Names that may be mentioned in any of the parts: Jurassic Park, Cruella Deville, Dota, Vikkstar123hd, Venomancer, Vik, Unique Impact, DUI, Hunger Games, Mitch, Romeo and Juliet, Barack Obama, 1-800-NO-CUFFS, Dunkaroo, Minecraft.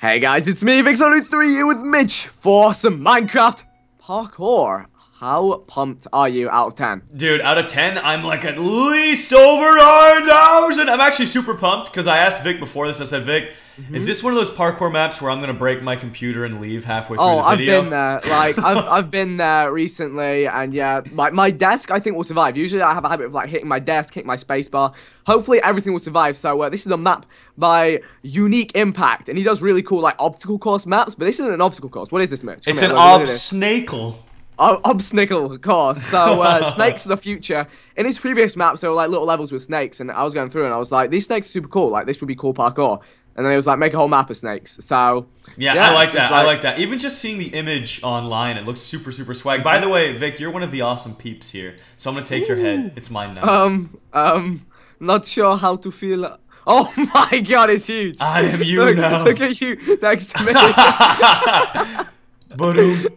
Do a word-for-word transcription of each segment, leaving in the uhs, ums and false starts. Hey guys, it's me, Vikkstar one two three here with Mitch for some Minecraft parkour. How pumped are you out of ten? Dude, out of ten, I'm like at least over one thousand. I'm actually super pumped because I asked Vic before this. I said, Vic, mm-hmm. is this one of those parkour maps where I'm going to break my computer and leave halfway through oh, the video? Oh, I've been there. Like, I've, I've been there recently. And yeah, my, my desk, I think, will survive. Usually I have a habit of like hitting my desk, hitting my spacebar. Hopefully everything will survive. So uh, this is a map by Unique Impact. And he does really cool like obstacle course maps. But this isn't an obstacle course. What is this, Mitch? Come it's here, an obsnacle. Oh, obsnacle, of course. So, uh, snakes are the future. In his previous maps, there were, like, little levels with snakes, and I was going through, and I was like, these snakes are super cool. Like, this would be cool parkour. And then it was like, make a whole map of snakes. So, yeah, yeah I like that. Like, I like that. Even just seeing the image online, it looks super, super swag. By the way, Vic, you're one of the awesome peeps here, so I'm going to take ooh. Your head. It's mine now. Um, um, not sure how to feel... Oh my god, it's huge. I am you look, now. Look at you next to me.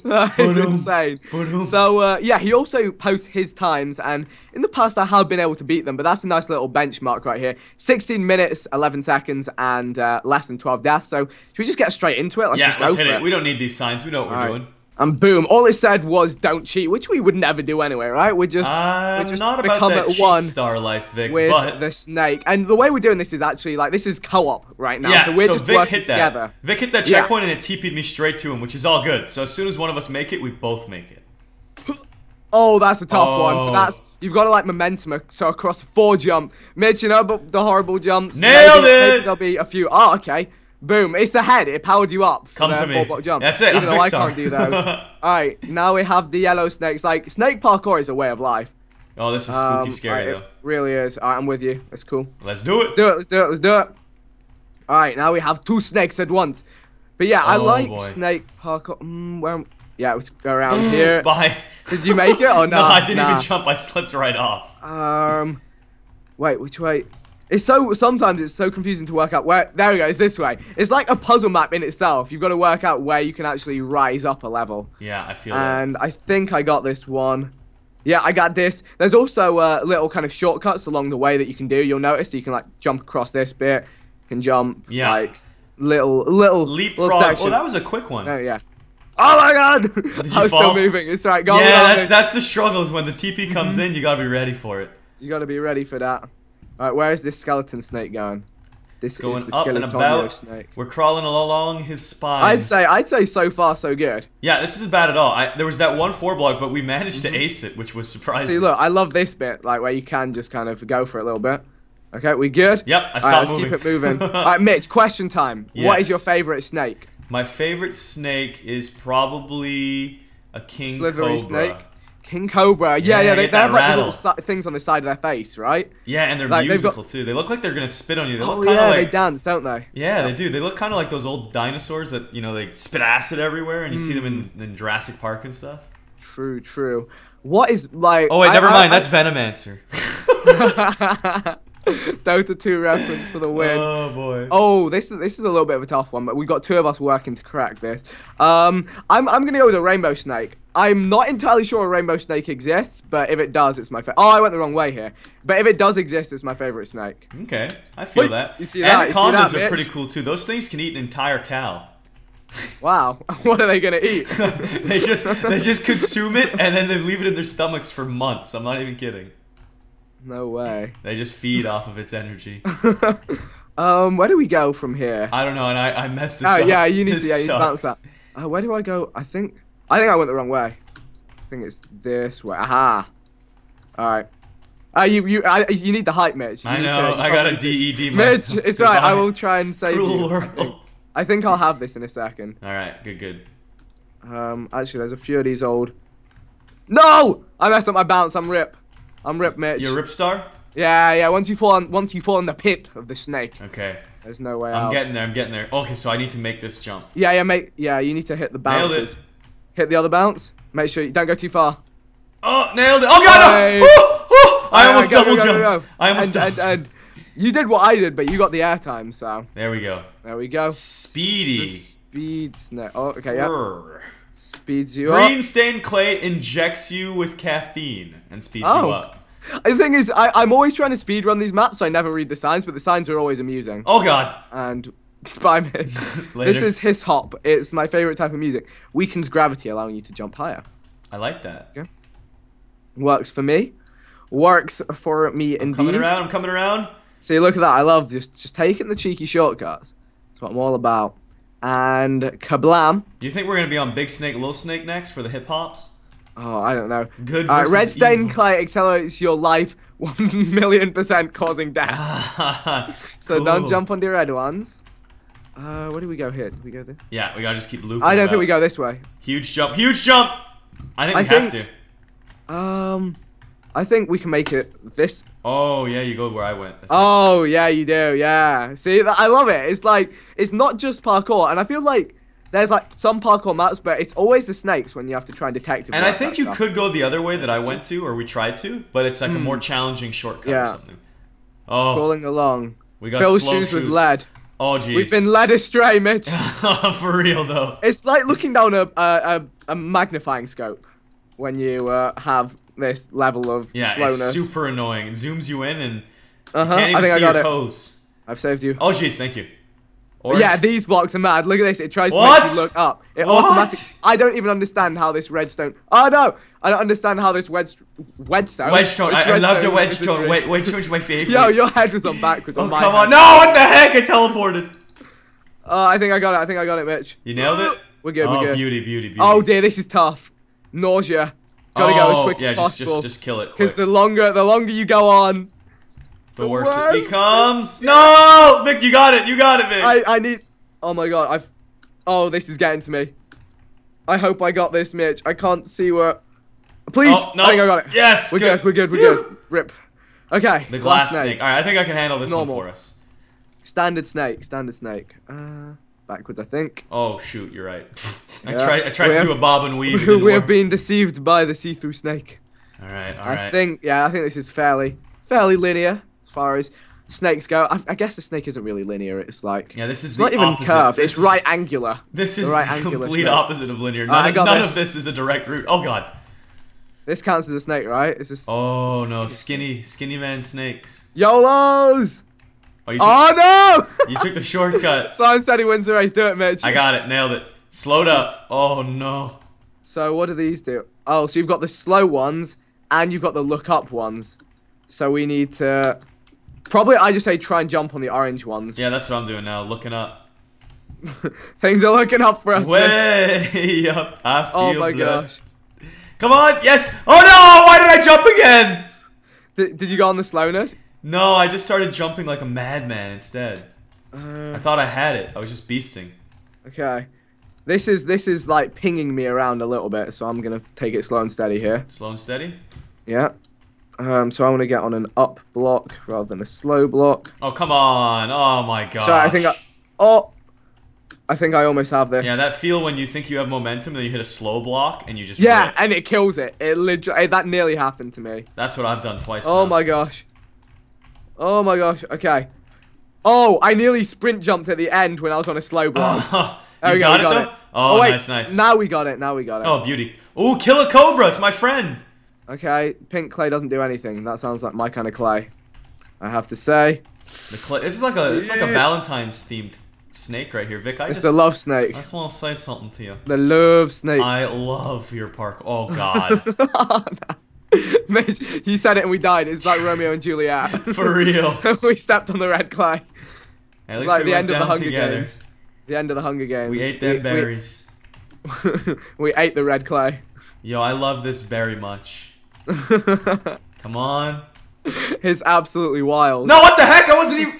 That is insane. So, uh, yeah, he also posts his times, and in the past I have been able to beat them, but that's a nice little benchmark right here. sixteen minutes, eleven seconds, and uh, less than twelve deaths, so should we just get straight into it? Let's yeah, just go let's hit it. it. We don't need these signs, we know what all we're right. doing. And boom, all it said was don't cheat, which we would never do anyway, right? We're just, we're just not become about that at one star life, Vic, with but... the snake. And the way we're doing this is actually, like, this is co-op right now. Yeah, so we're so just Vic working hit that. together. Vic hit that checkpoint yeah. and it T P'd me straight to him, which is all good. So as soon as one of us make it, we both make it. Oh, that's a tough oh. one. So that's, you've got to, like, momentum, so across four jump. Mitch, you know, but the horrible jumps. Nailed maybe, it! Maybe there'll be a few. Oh, okay. Boom, it's the head, it powered you up. For Come the to me. Four jump, That's it, Even I'm though I can't do those. Alright, now we have the yellow snakes. Like, snake parkour is a way of life. Oh, this is spooky um, scary, right, though. It really is. Alright, I'm with you. That's cool. Let's do it. Do it, let's do it, let's do it. Alright, now we have two snakes at once. But yeah, oh, I like boy. snake parkour. Mm, where yeah, let's go around here. Bye. Did you make it or not? No, I didn't nah. even jump. I slipped right off. Um, Wait, which way? It's so, sometimes it's so confusing to work out where, there we go, it's this way. It's like a puzzle map in itself. You've got to work out where you can actually rise up a level. Yeah, I feel And that. I think I got this one. Yeah, I got this. There's also uh, little kind of shortcuts along the way that you can do. You'll notice so you can like jump across this bit, you can jump, yeah. like little, little, Leapfrog. little sections. Oh, that was a quick one. Oh, yeah. Oh my god! I was fall? still moving, it's all right. Go yeah, that's, that's the struggle is when the T P comes in, you got to be ready for it. You got to be ready for that. Alright, where is this skeleton snake going? This going is the skeleton snake. We're crawling along his spine. I'd say, I'd say so far so good. Yeah, this isn't bad at all. I, there was that one four block, but we managed to ace it, which was surprising. See, look, I love this bit, like where you can just kind of go for it a little bit. Okay, we good? Yep, I stopped moving. Let's keep it moving. Alright, Mitch, question time. Yes. What is your favorite snake? My favorite snake is probably a king Slithery cobra. Snake. King Cobra, yeah, yeah, yeah they, they have like the little things on the side of their face, right? Yeah, and they're like, musical got... too. They look like they're gonna spit on you. They look oh yeah, like... they dance, don't they? Yeah, yeah, they do. They look kind of like those old dinosaurs that you know they spit acid everywhere, and you mm. see them in, in Jurassic Park and stuff. True, true. What is like? Oh wait, I, never I, mind. I, That's I... Venomancer. Dota two reference for the win. Oh boy. Oh, this is this is a little bit of a tough one, but we've got two of us working to crack this. Um, I'm I'm gonna go with a rainbow snake. I'm not entirely sure a rainbow snake exists, but if it does, it's my favorite. Oh, I went the wrong way here. But if it does exist, it's my favorite snake. Okay, I feel Wait, that. You see that? Anacondas you see that, are bitch? pretty cool too. Those things can eat an entire cow. Wow, what are they gonna eat? they just they just consume it and then they leave it in their stomachs for months. I'm not even kidding. No way. They just feed off of its energy. um, where do we go from here? I don't know, and I I messed this oh, up. Oh yeah, you need this to yeah, you bounce that. Uh, where do I go? I think. I think I went the wrong way. I think it's this way. Aha! All right. Uh, you you I, you need the hype, Mitch. You I know. To, I got a D E D. Mitch, it's all right. I will try and save you. I think. I think I'll have this in a second. All right. Good. Good. Um. Actually, there's a few of these old. No! I messed up my bounce. I'm rip. I'm rip, Mitch. You're rip star. Yeah, yeah. Once you fall, on, once you fall in the pit of the snake. Okay. There's no way out. I'm getting there. I'm getting there. Okay, so I need to make this jump. Yeah, yeah, mate. Yeah, you need to hit the bounces. Nailed it. Hit the other bounce. Make sure you don't go too far. Oh, nailed it. Oh, God, no. Oh, oh. I almost go, double go, go, go, jumped. Go, go. I almost and, double and, and You did what I did, but you got the air time, so. There we go. There we go. Speedy. Speed snake. Oh, okay, yeah. Speeds you Green up. Green stained clay injects you with caffeine and speeds oh. you up. The thing is, I, I'm always trying to speedrun these maps, so I never read the signs, but the signs are always amusing. Oh, God. And Five minutes. This is hiss hop. It's my favorite type of music. Weakens gravity, allowing you to jump higher. I like that. Okay. Works for me. Works for me I'm indeed. Coming around. I'm coming around. See, look at that. I love just just taking the cheeky shortcuts. That's what I'm all about. And kablam. Do you think we're gonna be on Big Snake, Little Snake next for the hip hops? Oh, I don't know. Good. Uh, Red Stain Clay accelerates your life one million percent, causing death. So cool. Don't jump on the red ones. Uh, where do we go here? Do we go there? Yeah, we gotta just keep looping. I don't about. think we go this way. Huge jump! Huge jump! I think I we think, have to. Um, I think we can make it this. Oh yeah, you go where I went. I oh yeah, you do. Yeah. See, I love it. It's like it's not just parkour, and I feel like there's like some parkour maps, but it's always the snakes when you have to try and detect it. And I think you stuff. could go the other way that I went to, or we tried to, but it's like mm. a more challenging shortcut yeah. or something. Oh. Crawling along. We got Fill slow shoes, shoes with lead. Oh, jeez. We've been led astray, Mitch. For real, though. It's like looking down a a, a magnifying scope when you uh, have this level of yeah, slowness. Yeah, it's super annoying. It zooms you in and uh-huh. you can't even I think see I got your it. toes. I've saved you. Oh, jeez, thank you. Orange. Yeah, these blocks are mad. Look at this. It tries what? to make you look up. It what? automatically. I don't even understand how this redstone. Oh no, I don't understand how this wedge, wedstone. Wedgestone. I, I loved the wedgestone. Wait, wedgestone's my favorite. Yo, your head was on backwards. Oh on my come head. on! No, what the heck? I teleported. Uh, I think I got it. I think I got it, Mitch. You nailed it. We're good. Oh, we're good. beauty, beauty, beauty. Oh dear, this is tough. Nausea. Gotta oh, go as quick yeah, as just, possible. Just, just kill it. Because the longer, the longer you go on. The worse what? it becomes. Yeah. No, Vic, you got it. You got it, Vic. I, I need. Oh my God, I've. Oh, this is getting to me. I hope I got this, Mitch. I can't see where. Please. Oh, no. I think I got it. Yes. We're good. good. We're good. We're yeah. good. Rip. Okay. The glass snake. snake. All right, I think I can handle this Normal. one for us. Standard snake. Standard snake. Uh, backwards, I think. Oh shoot, you're right. I yeah. tried. I tried we to have, do a bob and weave. We, we have been deceived by the see-through snake. All right. All right. I think. Yeah, I think this is fairly, fairly linear. Far as snakes go, I, I guess the snake isn't really linear. It's like yeah, this is it's the not even opposite. curved. This it's is, right angular. This is the, right the complete snake. opposite of linear. None, uh, of, none this. of this is a direct route. Oh god, this counts as a snake, right? It's just oh it's no, skinny, skinny man snakes. YOLOs. Oh, you took, oh no! You took the shortcut. Slow and steady wins the race. Do it, Mitch. I got it. Nailed it. Slowed up. Oh no. So what do these do? Oh, so you've got the slow ones and you've got the look up ones. So we need to. Probably I just say try and jump on the orange ones. Yeah, that's what I'm doing now, looking up. Things are looking up for us. Way Mitch. up. I feel oh my blessed. gosh. Come on, yes. Oh no, why did I jump again? Did, did you go on the slowness? No, I just started jumping like a madman instead. Uh, I thought I had it. I was just beasting. Okay. This is this is like pinging me around a little bit, so I'm gonna take it slow and steady here. Slow and steady? Yeah. Um, so I want to get on an up block rather than a slow block. Oh come on! Oh my god! So I think I, oh, I think I almost have this. Yeah, that feel when you think you have momentum, then you hit a slow block and you just yeah, rip. and it kills it. It literally that nearly happened to me. That's what I've done twice. Oh now. my gosh! Oh my gosh! Okay. Oh, I nearly sprint jumped at the end when I was on a slow block. Oh, there you we got, go, it, we got it. Oh, oh wait, nice, nice. Now we got it. Now we got it. Oh beauty! Oh, kill a cobra! It's my friend. Okay, pink clay doesn't do anything. That sounds like my kind of clay, I have to say. The clay. This is like a this is like a Valentine's themed snake right here, Vic. I it's just, the love snake. I just want to say something to you. The love snake. I love your park. Oh god. Oh, no. Mitch, you said it and we died. It's like Romeo and Juliet. For real. We stepped on the red clay. At least it's like we the end of the Hunger together. Games. The end of the Hunger Games. We ate them we, berries. We, we ate the red clay. Yo, I love this very much. Come on. It's absolutely wild. No, what the heck? I wasn't even.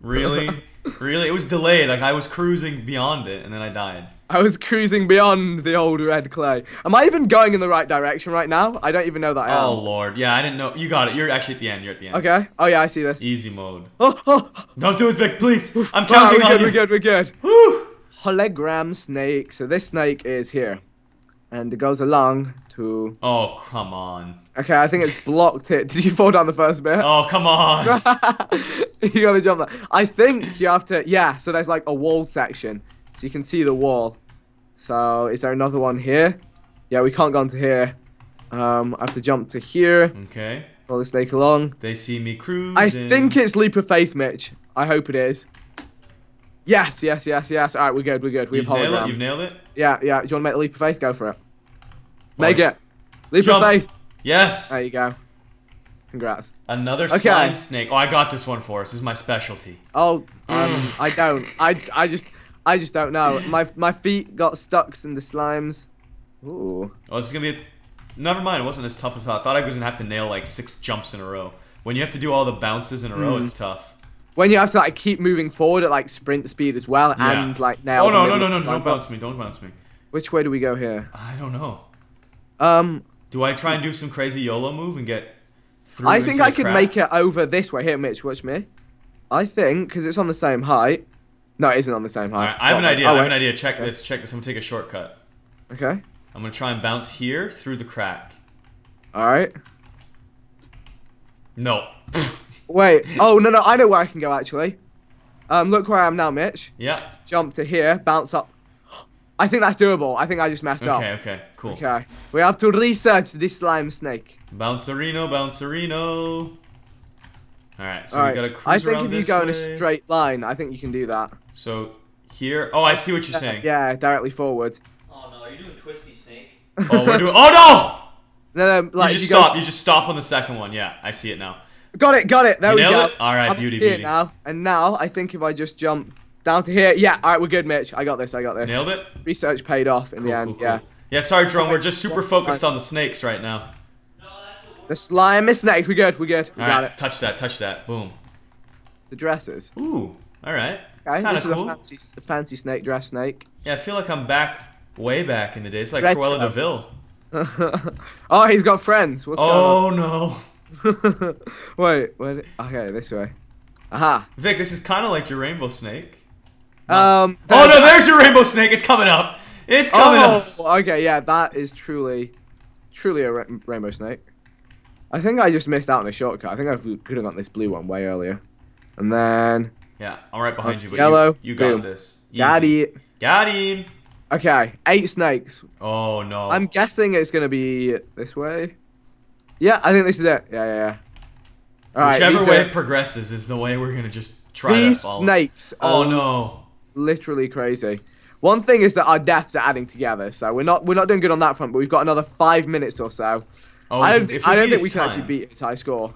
Really? Really? It was delayed. Like, I was cruising beyond it, and then I died. I was cruising beyond the old red clay. Am I even going in the right direction right now? I don't even know that I am. Oh, Lord. Yeah, I didn't know. You got it. You're actually at the end. You're at the end. Okay. Oh, yeah, I see this. Easy mode. Oh, oh. Don't do it, Vic, please. Oof. I'm counting right, on good, you. We're good, we're good, we're good. Hologram snake. So this snake is here. And it goes along to... Oh, come on. Okay, I think it's blocked it. Did you fall down the first bit? Oh, come on. You gotta jump that. I think you have to... Yeah, so there's like a wall section. So you can see the wall. So is there another one here? Yeah, we can't go into here. Um, I have to jump to here. Okay. Roll the snake along. They see me cruising. I think it's Leap of Faith, Mitch. I hope it is. Yes, yes, yes, yes. All right, we're good, we're good. We've hologram. You've nailed it. Yeah, yeah. Do you want to make a leap of faith? Go for it. Make it. Leap of faith. Yes. There you go. Congrats. Another slime okay. snake. Oh, I got this one for us. This is my specialty. Oh, um, I don't. I, I just, I just don't know. My, my feet got stuck in the slimes. Ooh. Oh, this is gonna be. A... Never mind. It wasn't as tough as I thought. I was gonna have to nail like six jumps in a row. When you have to do all the bounces in a row, mm. it's tough. When you have to like keep moving forward at like sprint speed as well, yeah. and like nail. Oh no no no no! Don't bounce me! Don't bounce me! Which way do we go here? I don't know. Um. Do I try and do some crazy YOLO move and get through? I think I could make it over this way. Here, Mitch, watch me. I think because it's on the same height. No, it isn't on the same height. Right, I have an idea. I have an idea. Check this. Check this. I'm gonna take a shortcut. Okay. I'm gonna try and bounce here through the crack. All right. No. Wait, oh no no, I know where I can go actually. Um, look where I am now, Mitch. Yeah. Jump to here, bounce up. I think that's doable. I think I just messed okay, up. Okay, okay, cool. Okay, we have to research this slime snake. Bouncerino, bouncerino. All right, so All right. we gotta cruise around this I think if you go way. in a straight line, I think you can do that. So here, oh, I see what you're saying. Yeah, directly forward. Oh no, you're doing twisty snake. Oh, we're doing. Oh no! No, no, like you just you stop. Go... You just stop on the second one. Yeah, I see it now. Got it, got it. There you we go. It? All right, I'm beauty, beauty. Now. And now, I think if I just jump down to here, yeah. All right, we're good, Mitch. I got this. I got this. Nailed it. Research paid off in cool, the end. Cool, cool. Yeah. Yeah. Sorry, Jerome. We're just super focused on the snakes right now. No, that's the slime snakes. We're good. We're good. We all got right. it. Touch that. Touch that. Boom. The dresses. Ooh. All right. Okay, this is cool. a fancy, fancy snake dress snake. Yeah, I feel like I'm back, way back in the day. It's like Retro. Cruella Deville. Oh, he's got friends. What's oh, going on? Oh no. Wait, wait, okay, this way. Aha. Vic, this is kind of like your rainbow snake. No. Um. Oh no, there's your rainbow snake. It's coming up. It's coming oh, up. Okay, yeah, that is truly, truly a ra rainbow snake. I think I just missed out on a shortcut. I think I could have gotten this blue one way earlier. And then. Yeah, I'm right behind uh, you. But yellow. You, you got this. Easy. Got it. Got him. Okay, eight snakes. Oh no. I'm guessing it's gonna be this way. Yeah, I think this is it. Yeah, yeah, yeah. All right, whichever way it progresses is the way we're going to just try to follow. These snakes are oh, no. literally crazy. One thing is that our deaths are adding together, so we're not we're not doing good on that front, but we've got another five minutes or so. Oh, I don't, I don't think we can time. actually beat his high score.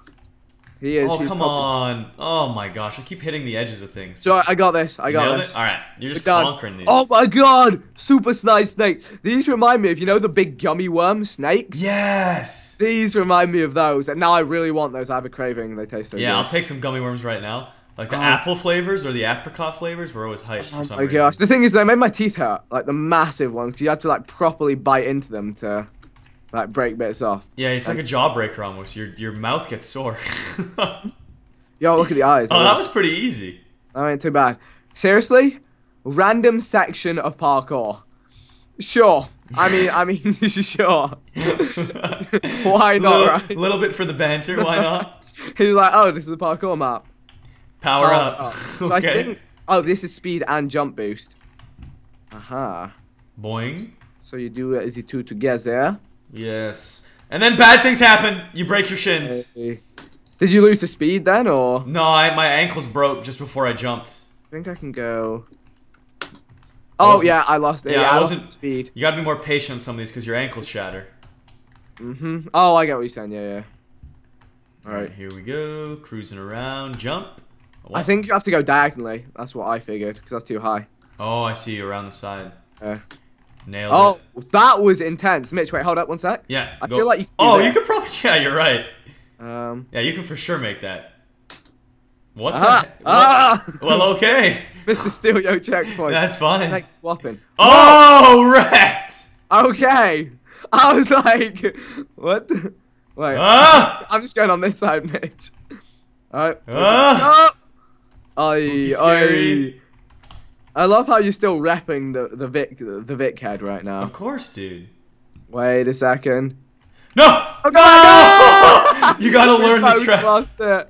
He is. Oh, come on. Best. Oh, my gosh. I keep hitting the edges of things. So I got this. I got Nailed this. It? All right. You're just We're conquering done. these. Oh, my God. Super nice snakes. These remind me of, you know, the big gummy worm snakes? Yes. These remind me of those. And now I really want those. I have a craving. They taste so yeah, good. Yeah, I'll take some gummy worms right now. Like the oh. apple flavors or the apricot flavors. We're always hyped oh, for some reason. Oh, my gosh. The thing is, they made my teeth hurt. Like the massive ones. Because you had to, like, properly bite into them to... Like break bits off. Yeah, it's like a jawbreaker almost. Your your mouth gets sore. Yo, look at the eyes. Oh, that was pretty easy. That ain't too bad. Seriously, random section of parkour. Sure. I mean, I mean, sure. Why not? Little, right? Little bit for the banter. Why not? He's like, oh, this is a parkour map. Power oh, up. Oh. So okay. I think, oh, this is speed and jump boost. Aha. Uh-huh. Boing. So you do uh, easy two together. Yes. And then bad things happen. You break your shins. Hey. Did you lose the speed then, or? No, I, my ankles broke just before I jumped. I think I can go... Oh, I yeah, I lost it. Yeah, yeah I, I wasn't... lost speed. You gotta be more patient on some of these, because your ankles shatter. Mm-hmm. Oh, I get what you're saying. Yeah, yeah. All right, here we go. Cruising around. Jump. What? I think you have to go diagonally. That's what I figured, because that's too high. Oh, I see. Around the side. Yeah. Nailed oh, it. That was intense. Mitch, wait, hold up one sec. Yeah. I go. feel like you can Oh, that. you could probably... Yeah, you're right. Um. Yeah, you can for sure make that. What ah, the... Ah, what? Well, okay. Mister Steal Yo checkpoint. That's fine. Like swapping. Oh, Whoa. wrecked. Okay. I was like... What? Wait. Ah. I'm just going on this side, Mitch. All right. Ah. Oh. Oi, oi. I love how you're still repping the the Vic the Vic head right now. Of course, dude. Wait a second. No! Oh, God, no! no! You gotta learn the track. Lost it.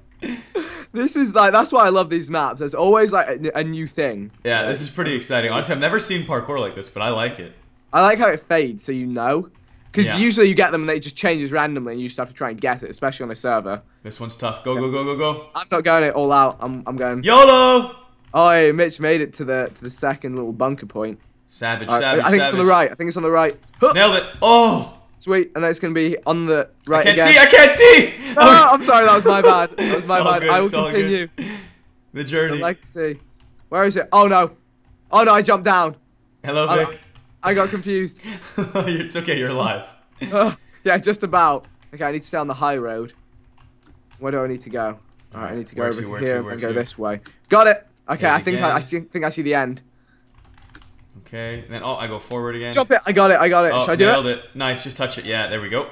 This is like that's why I love these maps. There's always like a, a new thing. Yeah, like, this is pretty exciting. Honestly, I've never seen parkour like this, but I like it. I like how it fades, so you know, because yeah. usually you get them and they just changes randomly, and you just have to try and guess it, especially on a server. This one's tough. Go go go go go. I'm not going it all out. I'm I'm going. YOLO. Oh, hey, Mitch made it to the to the second little bunker point. Savage, right, savage, I think savage. It's on the right. I think it's on the right. Nailed it. Oh. Sweet, and that's going to be on the right again. I can't again. see, I can't see! Oh, I'm sorry, that was my bad. That was my bad. Good, I will continue. Good. The journey. I'd like to see. Where is it? Oh, no. Oh, no, I jumped down. Hello, Vic. Oh, I got confused. It's okay, you're alive. Uh, yeah, just about. Okay, I need to stay on the high road. Where do I need to go? All right, I need to go where over to, to here to, and go to. this way. Got it! Okay, yeah, I, think I, I think I see the end. Okay, and then, oh, I go forward again. Drop it! I got it, I got it. Oh, Should I do nailed it? it? Nice, just touch it. Yeah, there we go.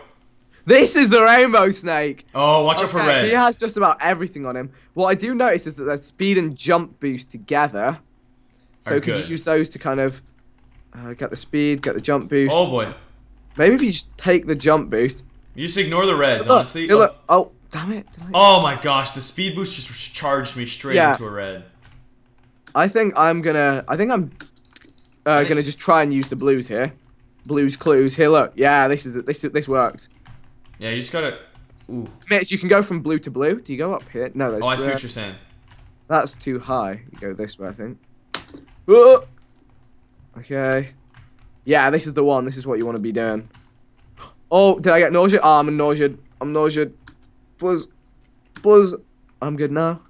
This is the rainbow snake. Oh, watch okay, out for red. He has just about everything on him. What I do notice is that there's speed and jump boost together. So could you use those to kind of uh, get the speed, get the jump boost? Oh, boy. Maybe if you just take the jump boost. You just ignore the reds, look, honestly. Look. Oh, damn it. Did I... Oh, my gosh. The speed boost just charged me straight yeah. into a red. I think I'm going to... I think I'm... Uh, gonna just try and use the blues here, blues clues here. Look, yeah, this is this this works. Yeah, you just gotta. Ooh. Mitch, you can go from blue to blue. Do you go up here? No, there's. Oh, I see what you're saying. That's too high. You go this way, I think. Whoa! Okay. Yeah, this is the one. This is what you want to be doing. Oh, did I get nauseous? Oh, I'm nauseous. I'm nauseous. Buzz, buzz. I'm good now.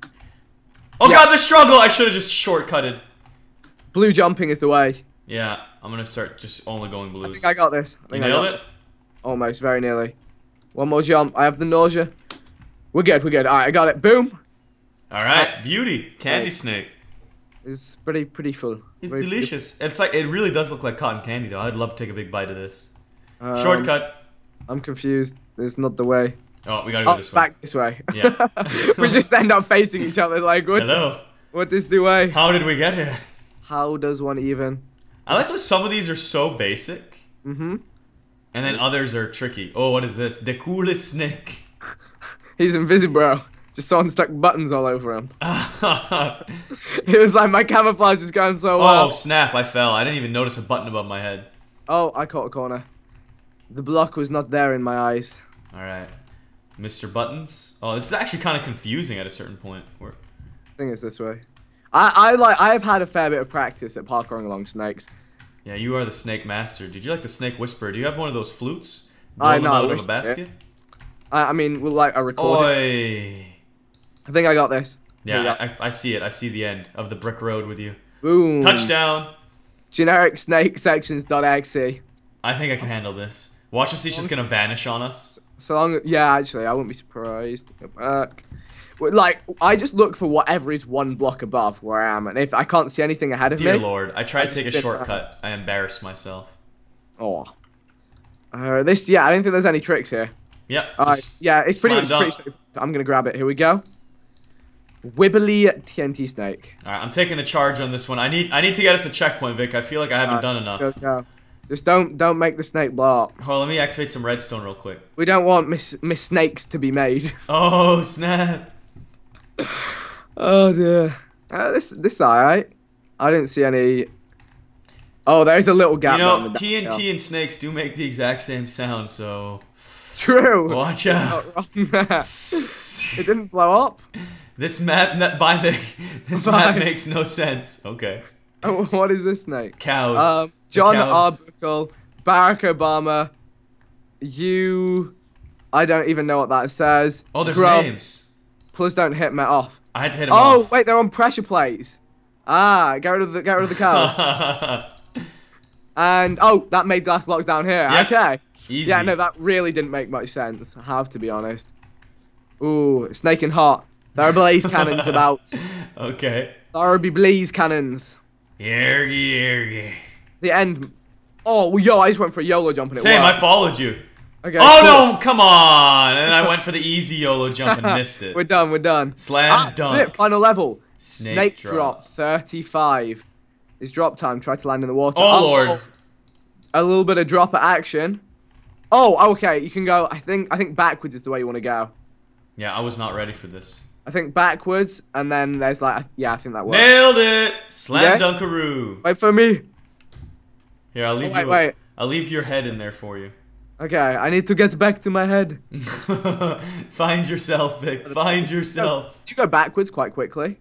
Oh yeah. God, the struggle! I should have just shortcutted. Blue jumping is the way. Yeah, I'm gonna start just only going blues. I think I got this. I think you nailed I got it? Almost, very nearly. One more jump. I have the nausea. We're good, we're good. Alright, I got it. Boom. Alright, beauty. Candy snake. It's pretty, pretty full. It's very delicious. Beautiful. It's like, it really does look like cotton candy though. I'd love to take a big bite of this. Um, Shortcut. I'm confused. It's not the way. Oh, we gotta go oh, this way. back this way. Yeah. We just end up facing each other like, what? Hello. What is the way? How did we get here? How does one even? I like how some of these are so basic. Mm-hmm. And then others are tricky. Oh, what is this? The coolest snake. He's invisible, bro. Just someone stuck buttons all over him. It was like my camouflage is going so well. Oh, snap. I fell. I didn't even notice a button above my head. Oh, I caught a corner. The block was not there in my eyes. All right. Mister Buttons. Oh, this is actually kind of confusing at a certain point. We're... I think it's this way. I, I like I've had a fair bit of practice at parkouring along snakes. Yeah, you are the snake master. Did you like the snake whisperer? Do you have one of those flutes? Blow I know. Out I, of a basket? I, I mean, we'll like a recording. I think I got this. Yeah, got I, I, I see it. I see the end of the brick road with you. Boom! Touchdown. Generic snake sections dot E X E. I think I can handle this. Watch as he's just gonna vanish on us. So long, yeah. Actually, I wouldn't be surprised. Go back. Like, I just look for whatever is one block above where I am, and if I can't see anything ahead of Dear me... Dear Lord, I tried I to take a shortcut. That. I embarrassed myself. Oh. Uh, this, yeah, I don't think there's any tricks here. Yep. Uh, yeah, it's pretty much pretty safe. I'm going to grab it. Here we go. Wibbly T N T snake. Alright, I'm taking the charge on this one. I need I need to get us a checkpoint, Vic. I feel like I haven't right, done enough. Go, go. Just don't don't make the snake bark. Oh, let me activate some redstone real quick. We don't want miss, miss snakes to be made. Oh, snap. Oh dear. Uh, this this alright. I didn't see any. Oh, there's a little gap. You know, T N T and snakes do make the exact same sound, so. True. Watch out. It didn't blow up. This map, by the this Bye. map makes no sense. Okay. Oh, what is this snake? Cows. Um, John cows. Arbuckle, Barack Obama, you. I don't even know what that says. Oh, there's Grub. names. Plus, don't hit me off. I had to hit him oh, off. Oh, wait, they're on pressure plates. Ah, get rid of the get rid of the cows. And oh, that made glass blocks down here. Yep. Okay. Easy. Yeah, no, that really didn't make much sense. I have to be honest. Ooh, snake and hot. There are blaze cannons about. Okay. There be blaze cannons. Yergy, yergy. The end. Oh, well, yo, I just went for a YOLO jump and it Same, worked. I followed you. Okay, oh cool. no! Come on! And I went for the easy YOLO jump and missed it. We're done. We're done. Slam dunk. That's it. Final level. Snake, Snake drop. drop. Thirty-five. It's drop time. Try to land in the water. Oh, oh lord. A little bit of drop action. Oh, okay. You can go. I think. I think backwards is the way you want to go. Yeah, I was not ready for this. I think backwards, and then there's like, yeah, I think that works. Nailed it. Slam yeah. Dunkaroo. Wait for me. Here, I'll leave oh, wait, you. Wait. I'll leave your head in there for you. Okay, I need to get back to my head. Find yourself, Vic. Find yourself. You go backwards quite quickly.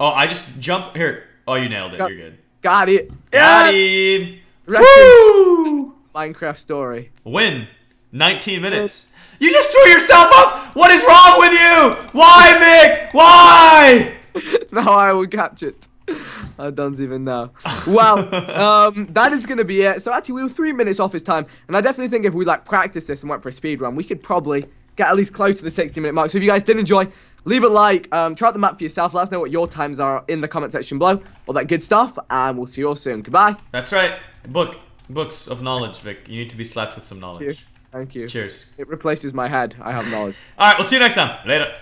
Oh, I just jump here. Oh, you nailed it. Got, You're good. Got it. Got yes! him. Woo! Minecraft story. Win. nineteen minutes. You just threw yourself up. What is wrong with you? Why, Vic? Why? Now I will catch it. I don't even know. Well, um, that is going to be it. So actually, we were three minutes off his time, and I definitely think if we like practice this and went for a speed run, we could probably get at least close to the sixty minute mark. So if you guys did enjoy, leave a like. Um, try out the map for yourself. Let us know what your times are in the comment section below. All that good stuff, and we'll see you all soon. Goodbye. That's right. Book, books of knowledge, Vic. You need to be slapped with some knowledge. Thank you. Thank you. Cheers. It replaces my head. I have knowledge. All right, we'll see you next time. Later.